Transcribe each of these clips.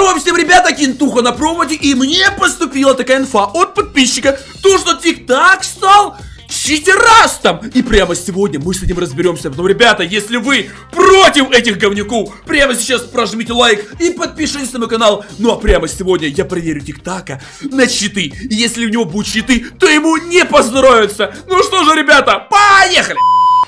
Здорово всем, ребята, Кинтуха на проводе, и мне поступила такая инфа от подписчика, то что Тик-Так стал читерастом. И прямо сегодня мы с этим разберемся. Поэтому, ребята, если вы против этих говнюков, прямо сейчас прожмите лайк и подпишитесь на мой канал. Ну а прямо сегодня я проверю Тик-Така на читы. Если у него будут читы, то ему не поздоровится. Ну что же, ребята, поехали!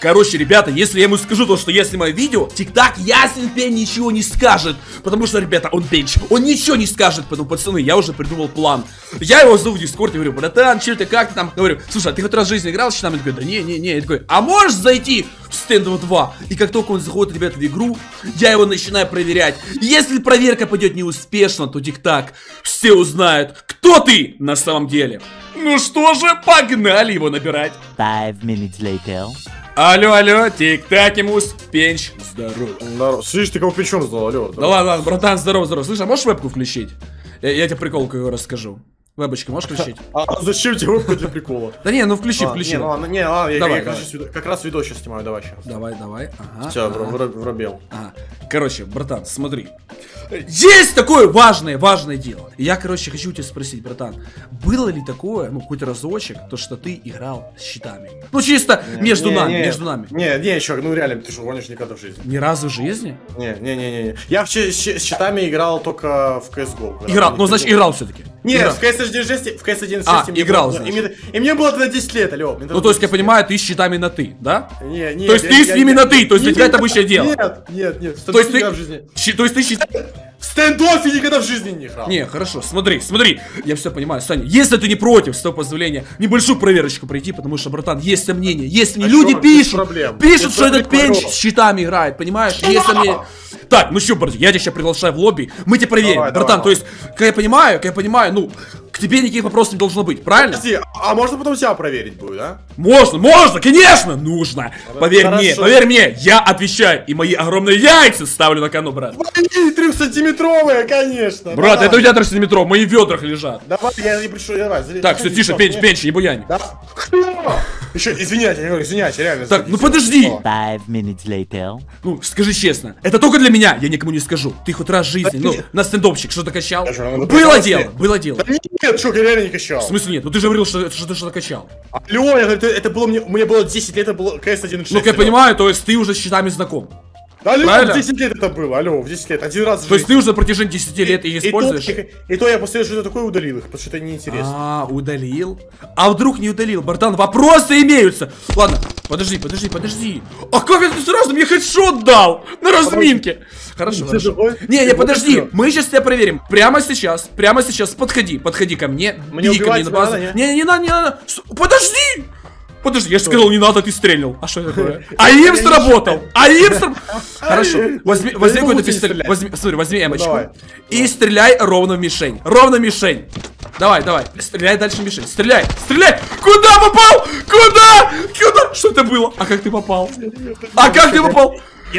Короче, ребята, если я ему скажу то, что я снимаю видео, Тик-Так ясен пень ничего не скажет. Потому что, ребята, он бенч, он ничего не скажет. Поэтому, пацаны, я уже придумал план. Я его зову в Discord и говорю: братан, че ты, как ты там? Говорю: слушай, а ты хоть раз в жизни играл с читами? Он говорит: да не. Я такой: а можешь зайти в Standoff 2? И как только он заходит, ребята, в игру, я его начинаю проверять. Если проверка пойдет неуспешно, то Тик-Так все узнают, кто ты на самом деле. Ну что же, погнали его набирать. 5 minutes later. Алло, Тик-Так, Имус, пенч, здорово. Слышь, ты кого пенчом сдал, алло. Да ладно, братан, здорово. Слышь, а можешь вебку включить? Я тебе приколку расскажу. Вебочка, можешь включить? А зачем тебе вебку для прикола? Да не, ну включи. Я как раз видос сейчас снимаю, давай сейчас. Давай, ага. Все, врубел. Короче, братан, смотри. Есть такое важное дело. Я, короче, хочу тебя спросить, братан, было ли такое, ну, хоть разочек, то, что ты играл с щитами? Ну, чисто между нами. Не, чувак, ну реально, ты же гонишь никогда в жизни. Ни разу в жизни? Не. Я вообще с щитами играл только в CSGO. Играл, ну, значит, играл все-таки. Нет, в CS16, в CS16. А, играл, значит. И мне было тогда 10 лет, алло. Ну, то есть, я понимаю, ты с щитами на ты, да? Не. То есть, ты с ними на ты, то есть, для тебя это обычное дело. Нет. То есть, ты щитами... В Стендофе никогда в жизни не играл. Не, хорошо, смотри. Я все понимаю, Саня. Если ты не против, с твоего позволения, небольшую проверочку пройти, потому что, братан, есть сомнения. Есть сомнения. Люди пишут, что этот пенч с щитами играет, понимаешь? Есть сомнения. Так, ну что, братан, я тебя сейчас приглашаю в лобби. Мы тебя проверим, братан. То есть, как я понимаю, ну, к тебе никаких вопросов не должно быть, правильно? Подожди, а можно потом тебя проверить будет, а? Можно, конечно, нужно. Поверь мне, я отвечаю. И мои огромные яйца ставлю на кону, брат. 3 сантиметровые, конечно. Брат, давай. Это у тебя 3 сантиметровые, мои ведрах лежат. Давай, я не пришел, давай, залезь. Так, все, тише, пенч, не буянь. Да? Еще, извиняйте, реально. Так, ну подожди. 5 minutes later. Ну, скажи честно, это только для меня, я никому не скажу. Ты хоть раз в жизни, ну, на стендопчик что-то качал? Было дело. Да нет, чувак, я реально не качал. В смысле нет? Ну ты же говорил, что ты что-то качал. Алло, это было мне было 10 лет, это было CS16. Ну, как я понимаю, то есть ты уже с щитами знаком. Алло, в 10 лет это было, алло, в 10 лет, один раз в жизни. То есть ты уже на протяжении 10 лет их используешь? И то я после этого такое удалил их, потому что это неинтересно. Удалил? А вдруг не удалил, братан, вопросы имеются. Ладно, подожди. А как это ты сразу мне хедшот дал на разминке? Хорошо. Не, подожди, мы сейчас тебя проверим. Прямо сейчас, подходи ко мне. Мне убивать не надо, не надо. Подожди! Подожди, я же сказал, не надо, ты стрельнул. А что это такое? А им сработал! Хорошо, возьми какой-то пистолет. Смотри, возьми эмочку. И стреляй ровно в мишень. Давай. Стреляй дальше в мишень. Стреляй! Куда попал? Куда? Что это было? А как ты попал?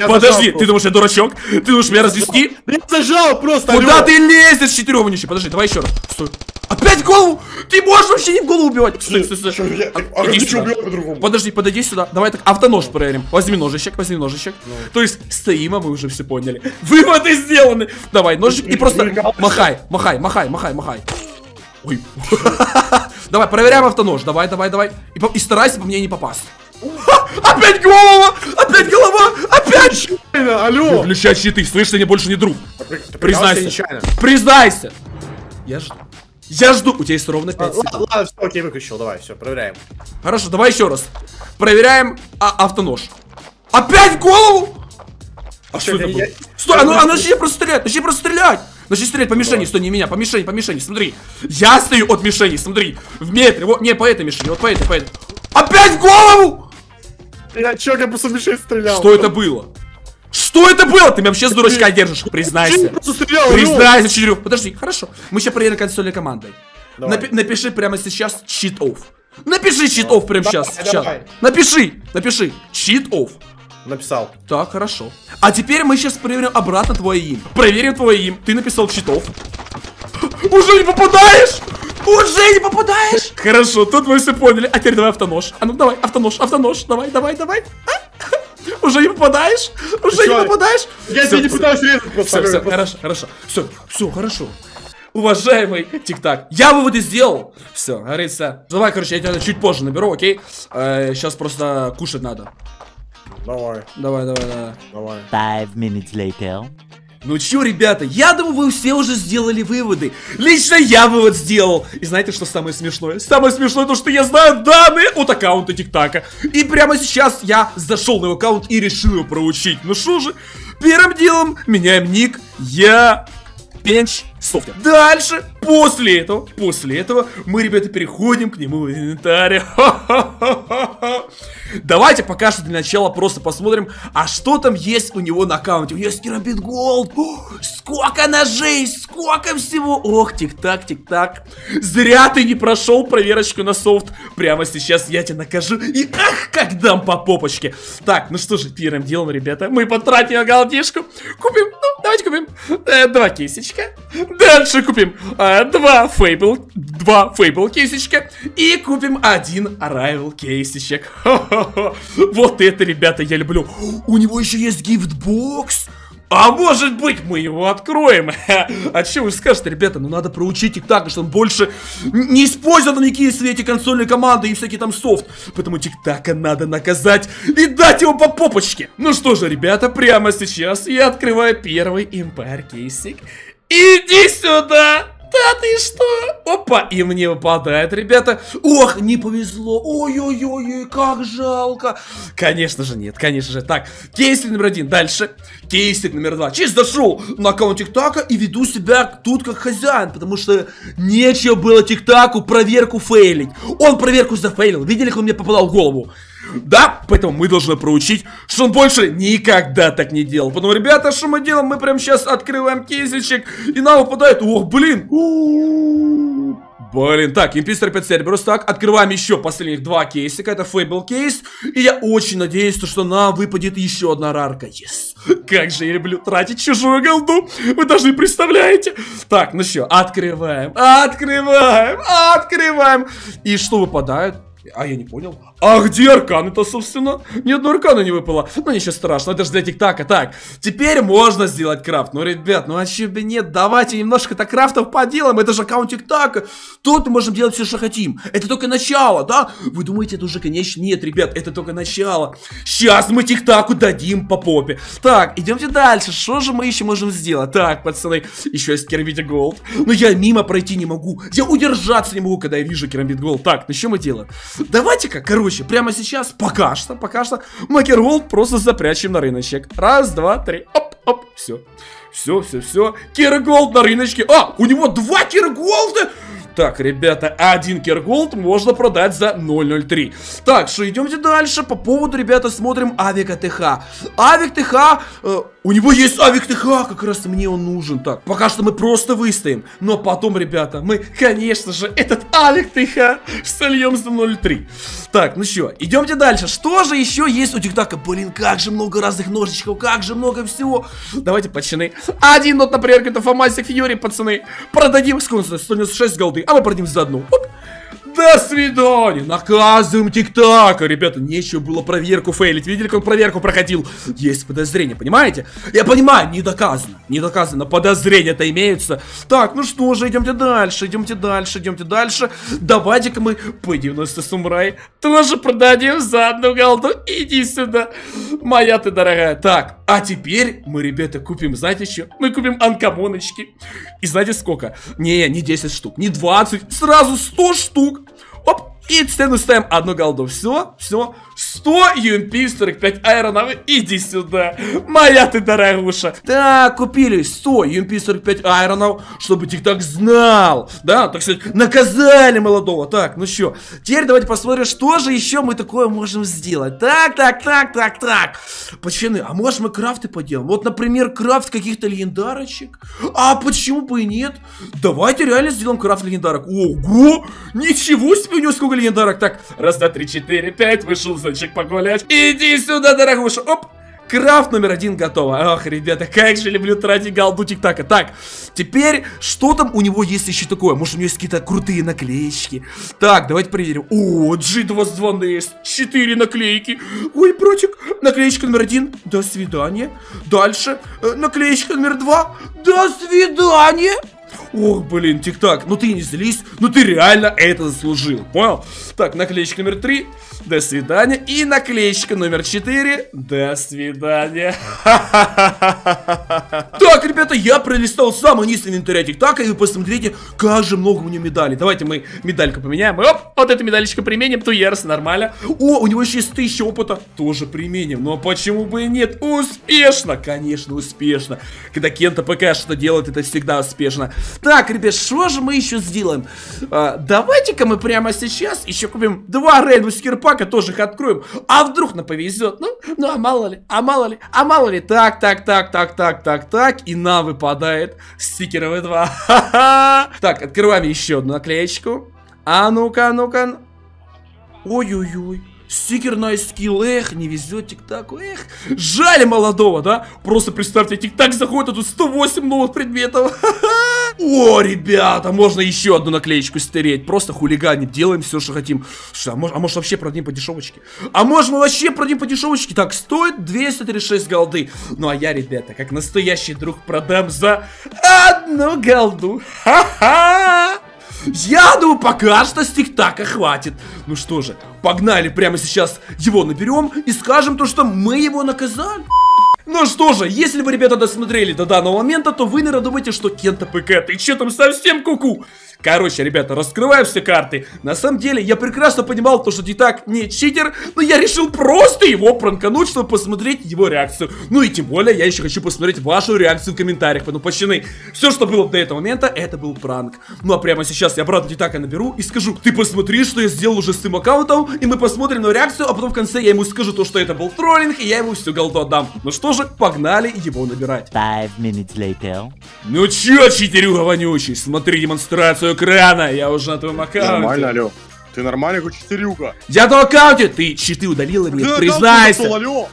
Подожди, ты думаешь, я дурачок? Ты думаешь, меня развести? Я зажал просто. Куда ты лезешь, четырёхничий? Подожди, давай еще раз. Стой. Опять в голову? Ты можешь вообще не в голову убивать? Стой. Подожди, подойди сюда. Давай так, автонож проверим. Возьми ножичек. То есть, стоим, а мы уже все поняли. Выводы сделаны. Давай, ножичек и просто махай. Ой. Давай, проверяем автонож. Давай. И старайся по мне не попасть. Опять голова! Алло! Включай щиты, слышь, ты мне больше не друг. Признайся! Я жду, у тебя есть ровно 5 секунд. Ладно, все, окей, выключил, давай, все, проверяем. Хорошо, давай еще раз. Проверяем автонож. Опять в голову? А что это было? Стой, а начни просто стрелять! Начни стрелять по мишени, стой, не меня, по мишени, смотри. Я стою от мишени, смотри. В метре, вот, не, по этой мишени, вот по этой. Опять в голову! Я просто в мишень стрелял. Что это было? Ты меня вообще с дурачка держишь, признайся. Признайся, Четырёх. Подожди, хорошо. Мы сейчас проедем консольной командой. Напиши прямо сейчас чит-офф. Напиши чит-офф прямо сейчас. Напиши чит-офф. Написал. Так, хорошо. А теперь мы сейчас проверим обратно твой им. Проверим твой им. Ты написал чит-офф. Уже не попадаешь! Хорошо, тут мы все поняли. А теперь давай автонож. А ну давай, автонож, давай. Уже не попадаешь? Уже не попадаешь? Я тебя не пытаюсь резать просто. Все, хорошо, хорошо. Все, хорошо. Уважаемый Тик-Так, я выводы сделал. Все, говорится. Давай, короче, я тебя чуть позже наберу, окей? Сейчас просто кушать надо. Давай. 5 minutes later. Ну чё, ребята, я думаю, вы все уже сделали выводы. Лично я вывод сделал. И знаете, что самое смешное? Самое смешное то, что я знаю данные от аккаунта Тик-Така. И прямо сейчас я зашел на его аккаунт и решил его проучить. Ну шо же, первым делом меняем ник. Я... Пенч Софтер. Дальше, после этого мы, ребята, переходим к нему в инвентарь. Давайте пока что для начала просто посмотрим, а что там есть у него на аккаунте. У него есть пирамид голд. Сколько ножей, сколько всего. Ох, Тик-Так, Тик-Так. Зря ты не прошел проверочку на софт. Прямо сейчас я тебя накажу. И ах, как дам по попочке. Так, ну что же, первым делом, ребята, мы потратим голдишку. Купим, ну, давайте купим 2 кейсичка. Дальше купим 2 фейбл кейсичка. И купим 1 arrival кейсичек. Вот это, ребята, я люблю. У него еще есть гифтбокс. А может быть, мы его откроем? А что вы скажете, ребята? Ну надо проучить Тик-Така, что он больше не использовал никакие свои эти консольные команды и всякие там софт. Поэтому Тик-Така надо наказать и дать его по попочке. Ну что же, ребята, прямо сейчас я открываю первый импар кейсик. Иди сюда! Да ты что? Опа, и мне выпадает, ребята. Ох, не повезло. Ой-ой-ой, как жалко. Конечно же нет, конечно же. Так, кейсик номер 1, дальше. Кейсик номер 2. Чисто зашел на аккаунт Тик-Така и веду себя тут как хозяин, потому что нечего было Тик-Таку проверку фейлить. Он проверку зафейлил. Видели, как он мне попадал в голову? Да, поэтому мы должны проучить, что он больше никогда так не делал. Поэтому, ребята, что мы делаем? Мы прямо сейчас открываем кейсичек, и нам выпадает... Ох, блин! Блин, так, UMP 45 Cerberus, так, открываем еще последних 2 кейсика, это Fable кейс, и я очень надеюсь, что нам выпадет еще одна рарка, yes. Как же я люблю тратить чужую голду, вы даже не представляете. Так, ну что, открываем, и что выпадает? А я не понял. А где арканы-то, собственно? Ни одного аркана не выпало. Ну ничего страшного, это же для Тик-Така. Так, теперь можно сделать крафт. Ну, ребят, ну а чё бы нет? Давайте немножко-то крафтов поделаем. Это же аккаунт Тик-Така. Тут мы можем делать все, что хотим. Это только начало, да? Вы думаете, это уже конечно? Нет, ребят, это только начало. Сейчас мы Тик-Таку дадим по попе. Так, идемте дальше. Что же мы еще можем сделать? Так, пацаны, еще есть керамбит голд. Но я мимо пройти не могу. Я удержаться не могу, когда я вижу керамбит голд. Так, ну что мы делаем? Давайте-ка, короче, прямо сейчас, пока что, макерголд просто запрячем на рыночек. 1, 2, 3, оп, все. Кирголд на рыночке. А, у него 2 кирголда. Так, ребята, 1 кирголд можно продать за 0.03. Так, что идемте дальше. По поводу, ребята, смотрим авика ТХ. Авик ТХ, у него есть авик ТХ, как раз мне он нужен. Так, пока что мы просто выстоим. Но потом, ребята, мы, конечно же, этот авик ТХ сольем за 0.03. Так, ну что, идемте дальше. Что же еще есть у Тик-Така? Блин, как же много разных ножичков, как же много всего. Давайте, пацаны, 1 нот, например, это Фомасик Фьюри, пацаны. Продадим, сколько у нас, 196 голды. А мы продадим за 1. Оп. До свидания. Наказываем Тик-Така. Ребята, нечего было проверку фейлить. Видели, как он проверку проходил? Есть подозрения, понимаете? Я понимаю, не доказано. Подозрения-то имеются. Так, ну что же, идемте дальше. Давайте-ка мы P-90 Самурай тоже продадим за 1 голду. Иди сюда, моя ты дорогая. Так, а теперь мы, ребята, купим, знаете что? Мы купим анкомоночки. И знаете сколько? Не 10 штук, не 20, сразу 100 штук. Оп, и цену ставим 1 голду. Все. 100 UMP 45 айронов. Иди сюда, моя ты дорогуша. Так, купили 100 UMP 45 айронов, чтобы Тик-Так знал. Да, так сказать, наказали молодого. Так, ну что, теперь давайте посмотрим, что же еще мы такое можем сделать. Так. Пацаны, а может мы крафты поделаем? Вот, например, крафт каких-то легендарочек. А почему бы и нет? Давайте реально сделаем крафт легендарок. Ого, ничего себе, у него сколько легендарок. Так, 1, 2, 3, 4, 5, вышел значок погулять. Иди сюда, дорогуша. Оп. Крафт номер один готово. Ох, ребята, как же люблю тратить голду Тик-Така. Так, теперь что там у него есть еще такое? Может, у него есть какие-то крутые наклеечки? Так, давайте проверим. О, G2 звонит. 4 наклейки. Ой, братик. Наклеечка номер 1. До свидания. Дальше. Наклеечка номер 2. До свидания. Ох, блин, Тик-Так, ну ты не злись, ну ты реально это заслужил, понял? Так, наклеечка номер 3, до свидания. И наклеечка номер 4, до свидания. Так, ребята, я пролистал самый низ инвентаря Тик-Така, и вы посмотрите, как же много у него медалей. Давайте мы медальку поменяем, оп, вот эту медалечку применим, туерс, нормально. О, у него еще есть 1000 опыта, тоже применим, но почему бы и нет? Успешно, конечно, успешно. Когда Кента ПК что-то делает, это всегда успешно. Так, ребят, что же мы еще сделаем? Давайте-ка мы прямо сейчас еще купим 2 рейдовых скирпака, тоже их откроем. А вдруг нам повезет? Ну, а мало ли, а мало ли, а мало ли. Так. И нам выпадает стикеровые 2. Ха-ха. Так, открываем еще одну наклеечку. А ну-ка, ну-ка. Ой-ой-ой. Стикер на скилл, эх, не везет Тик-Таку, эх. Жаль молодого, да? Просто представьте, Тик-Так заходит, а тут 108 новых предметов. О, ребята, можно еще одну наклеечку стереть. Просто хулиганим, делаем все, что хотим. Что, а может вообще продадим по дешевочке? А может мы вообще продадим по дешевочке? Так, стоит 236 голды. Ну а я, ребята, как настоящий друг, продам за 1 голду. Ха-ха! Я думаю, пока что с Тик-Така хватит. Ну что же, погнали прямо сейчас его наберем и скажем то, что мы его наказали. Ну что же, если вы, ребята, досмотрели до данного момента, то вы, наверное, думаете, что Кента ПК, ты че там совсем куку? Короче, ребята, раскрываем все карты. На самом деле, я прекрасно понимал то, что Тик-Так не читер, но я решил просто его пранкануть, чтобы посмотреть его реакцию. Ну и тем более, я еще хочу посмотреть вашу реакцию в комментариях, потому пацаны, все, что было до этого момента, это был пранк. Ну а прямо сейчас я обратно Тик-Така наберу и скажу: ты посмотри, что я сделал уже с этим аккаунтом, и мы посмотрим на реакцию, а потом в конце я ему скажу то, что это был троллинг, и я ему всю голду отдам. Ну что же, погнали его набирать. 5 minutes later. Ну че, читерюга вонючий, смотри демонстрацию экрана, я уже на твоем аккаунте. Нормально, алё. Ты нормально, хоть читерюга? Я на твоем аккаунте, ты читы удалила, блин, да, признайся. Готов,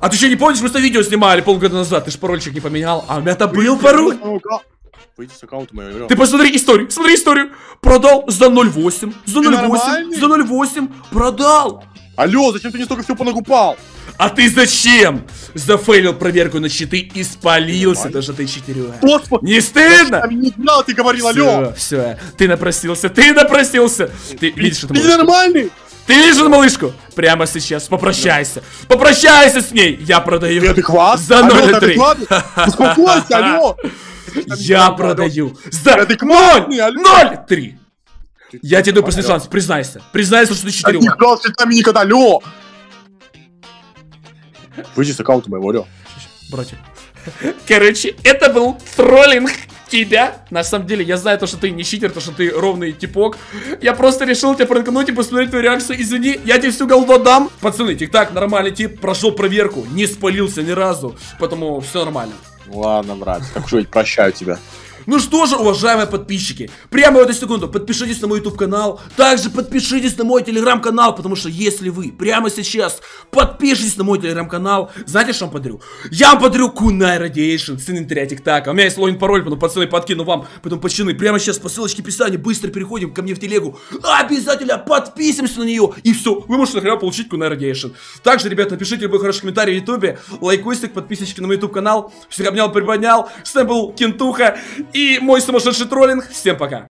а ты что, не помнишь, мы с тобой видео снимали полгода назад, ты ж парольчик не поменял, а у меня-то был пароль. Выйди с аккаунта моего игра. Ты посмотри историю, смотри историю. Продал за 0.8, за 0.8, за 0.8, продал. Алё, зачем ты не столько всего понагупал? А ты зачем зафейлил проверку на читы и спалился, даже ты читерюга? Не стыдно? Не знал, ты говорил, алё. Все, ты напросился, ты напросился. Ты видишь эту малышку? Ты нормальный? Ты видишь эту малышку? Прямо сейчас попрощайся. Попрощайся с ней. Я продаю за 0.3. Успокойся, алё. Я продаю за 0.3. Я тебе даю последний шанс, признайся. Признайся, что ты читерюга. Я не играл с читами никогда, алё. Выйди с аккаунта моего, алё. Братик. Короче, это был троллинг тебя. На самом деле, я знаю то, что ты не читер, то, что ты ровный типок. Я просто решил тебя пранкнуть и посмотреть твою реакцию. Извини, я тебе всю голду дам. Пацаны, Тик-Так, нормальный тип, прошел проверку, не спалился ни разу, поэтому все нормально. Ладно, брат, так что я прощаю тебя. Ну что же, уважаемые подписчики, прямо в эту секунду подпишитесь на мой YouTube-канал, также подпишитесь на мой Telegram-канал, потому что если вы прямо сейчас подпишитесь на мой Telegram-канал, знаете, что я вам подарю? Я вам подарю Kuna Radiation с инвентаря Тик-Така. У меня есть логин-пароль, потом, пацаны, подкину вам, потом, пацаны, прямо сейчас по ссылочке в описании быстро переходим ко мне в телегу, обязательно подписываемся на нее, и все, вы можете нахрена получить Kuna Radiation. Также, ребята, напишите любой хороший комментарий в YouTube, лайкосик, подписочки на мой YouTube-канал, всех обнял, приподнял, с вами был Кинтуха и мой сумасшедший троллинг. Всем пока!